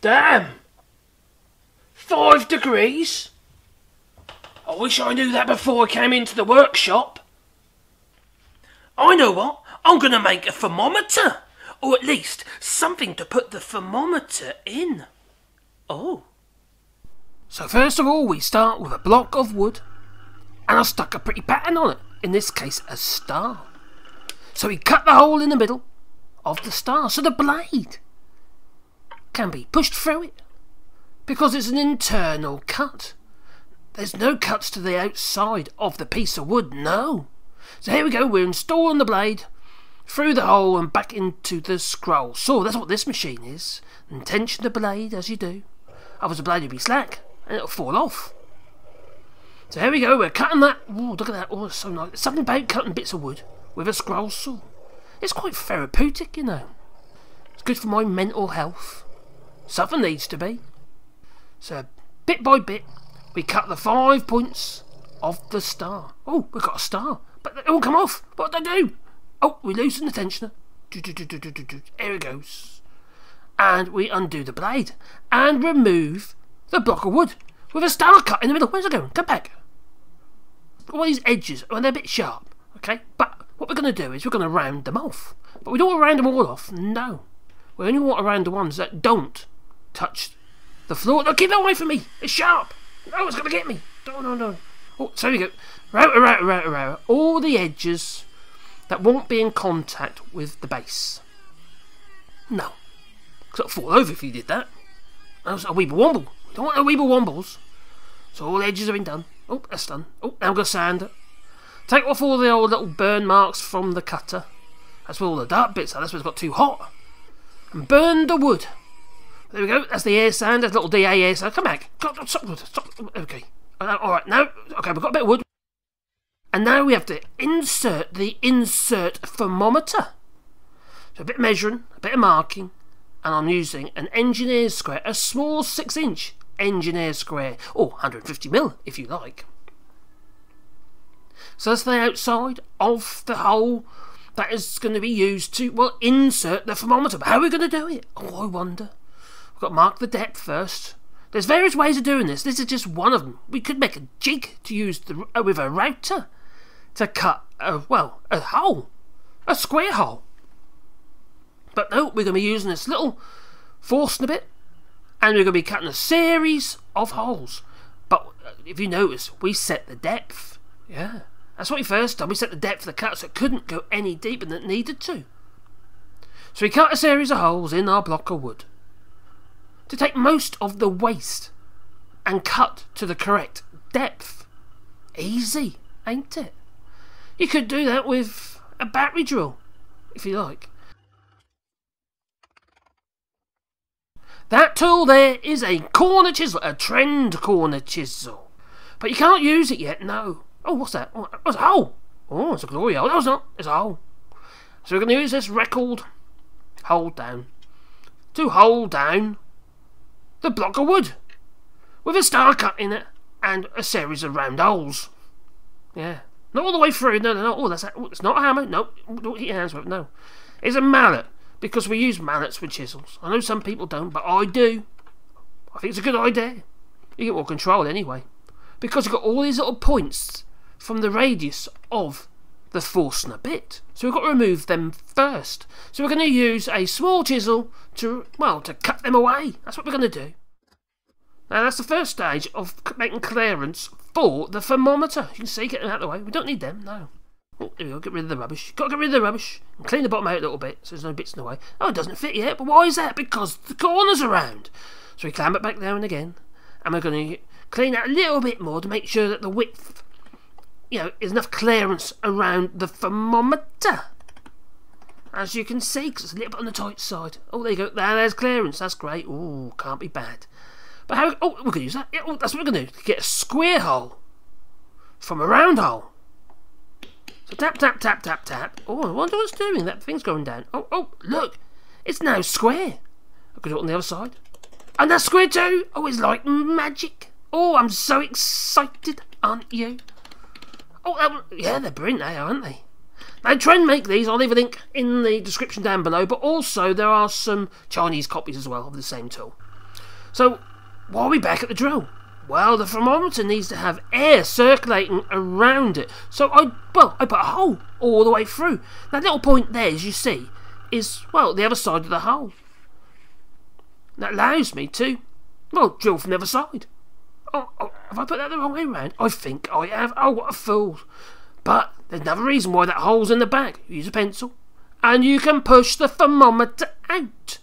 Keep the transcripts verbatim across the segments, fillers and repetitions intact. Damn! Five degrees? I wish I knew that before I came into the workshop. I know what, I'm gonna make a thermometer, or at least something to put the thermometer in. Oh. So first of all we start with a block of wood, and I stuck a pretty pattern on it, in this case a star. So we cut the hole in the middle of the star, so the blade can be pushed through it, because it's an internal cut. There's no cuts to the outside of the piece of wood, no. So here we go, we're installing the blade through the hole and back into the scroll. So that's what this machine is, and tension the blade as you do. Otherwise the blade will be slack and it'll fall off. So here we go, we're cutting that. Ooh, look at that, oh, it's so nice. There's something about cutting bits of wood with a scroll saw. It's quite therapeutic, you know. It's good for my mental health. Something needs to be. So bit by bit, we cut the five points of the star. Oh, we've got a star. But it won't come off. What do I do? Oh, we loosen the tensioner. Do, do, do, do, do, do. Here it goes. And we undo the blade. And remove the block of wood. With a star cut in the middle. Where's it going? Come back. All these edges, well, they're a bit sharp. Okay, but what we're going to do is we're going to round them off. But we don't want to round them all off. No. We only want to round the ones that don't touch the floor. No, keep that away from me. It's sharp. No, it's going to get me. No, no, no. Oh, so we go. Router, router, router, router. All the edges that won't be in contact with the base. No. Because it'll fall over if you did that. That was a weeble womble. We don't want no weeble wombles. So all the edges have been done. Oh, that's done. Oh, now we've got to sand it. Take off all the old little burn marks from the cutter. That's where all the dark bits are. That's where it's got too hot. And burn the wood. There we go. That's the air sand. That's little D A air sand. Come back. Stop, stop, stop. Okay. Alright, now, okay, we've got a bit of wood. And now we have to insert the insert thermometer. So a bit of measuring, a bit of marking, and I'm using an engineer's square, a small six inch engineer's square, or one hundred fifty millimeters if you like. So that's the outside of the hole that is going to be used to, well, insert the thermometer. But how are we going to do it? Oh, I wonder. We've got to mark the depth first. There's various ways of doing this. This is just one of them. We could make a jig to use the, uh, with a router to cut, a, well, a hole. A square hole. But no, we're going to be using this little forstner bit. And we're going to be cutting a series of holes. But if you notice, we set the depth. Yeah. That's what we first done. We set the depth of the cut so it couldn't go any deeper than it needed to. So we cut a series of holes in our block of wood to take most of the waste and cut to the correct depth. Easy, ain't it? You could do that with a battery drill, if you like. That tool there is a corner chisel, a trend corner chisel. But you can't use it yet, no. Oh, what's that? Oh, it's a hole. Oh, it's a glory hole. No, it's not. It's a hole. So we're going to use this record hold down to hold down the block of wood with a star cut in it and a series of round holes. Yeah, not all the way through. No, no, no. Oh, that's a, oh, it's not a hammer. No, don't hit your hands with it. No, it's a mallet because we use mallets with chisels. I know some people don't, but I do. I think it's a good idea. You get more control anyway because you've got all these little points from the radius of the forstner bit. So we've got to remove them first. So we're going to use a small chisel to, well, to cut them away. That's what we're going to do. Now that's the first stage of making clearance for the thermometer. You can see, get them out of the way. We don't need them, no. Oh, there we go, get rid of the rubbish. Got to get rid of the rubbish and clean the bottom out a little bit so there's no bits in the way. Oh, it doesn't fit yet, but why is that? Because the corner's are round. So we clamp it back down again and we're going to clean out a little bit more to make sure that the width, you know, there's enough clearance around the thermometer. As you can see, because it's a little bit on the tight side. Oh, there you go. There, there's clearance. That's great. Oh, can't be bad. But how... Oh, we're going to use that. Yeah, oh, that's what we're going to do. Get a square hole from a round hole. So tap, tap, tap, tap, tap. Oh, I wonder what's doing. That thing's going down. Oh, oh, look. It's now square. I could do it on the other side. And that's square too. Oh, it's like magic. Oh, I'm so excited, aren't you? Oh, yeah, they're brilliant, they are, aren't they? Now, try and make these. I'll leave a link in the description down below, but also there are some Chinese copies as well of the same tool. So why are we back at the drill? Well, the thermometer needs to have air circulating around it. So I, well, I put a hole all the way through. That little point there, as you see, is, well, the other side of the hole. That allows me to, well, drill from the other side. Oh, oh, have I put that the wrong way round? I think I have. Oh, what a fool. But there's another reason why that hole's in the back. Use a pencil. And you can push the thermometer out.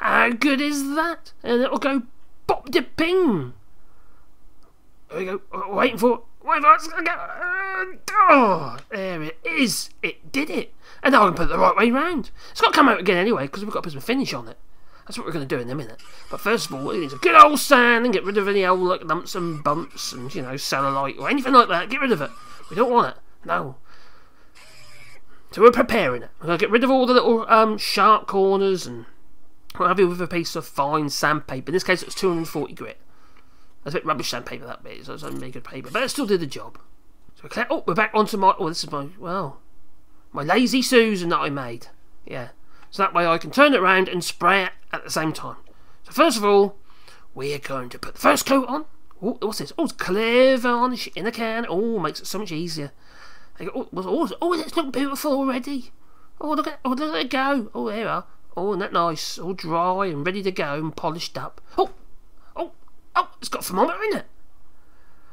How good is that? And it'll go bop-de-ping. There we go. Oh, waiting for it. Wait for it. Oh, there it is. It did it. And now I can put it the right way round. It's got to come out again anyway, because we've got to put some finish on it. That's what we're going to do in a minute. But first of all, it needs a good old sand and get rid of any old like lumps and bumps and, you know, cellulite or anything like that. Get rid of it. We don't want it. No. So we're preparing it. We're going to get rid of all the little um, sharp corners and what have you with a piece of fine sandpaper. In this case, it's two hundred forty grit. That's a bit rubbish sandpaper, that bit. So it's not really good paper. But it still did the job. So we're, oh, we're back onto my... Oh, this is my... Well, my lazy Susan that I made. Yeah. So that way I can turn it around and spray it at the same time. So first of all, we're going to put the first coat on. Ooh, what's this? Oh, it's clear varnish in a can. Oh, makes it so much easier. Oh, oh, oh, it's look beautiful already. Oh, look at, oh, look at it go. Oh, there we are. Oh, isn't that nice? All dry and ready to go and polished up. Oh, oh, oh, it's got a thermometer in it.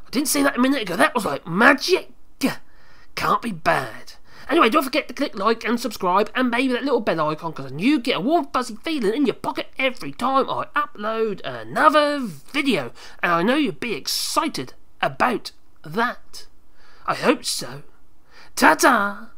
I didn't see that a minute ago. That was like magic. Can't be bad. Anyway, don't forget to click like and subscribe and maybe that little bell icon because then you get a warm fuzzy feeling in your pocket every time I upload another video. And I know you'll be excited about that. I hope so. Ta-ta!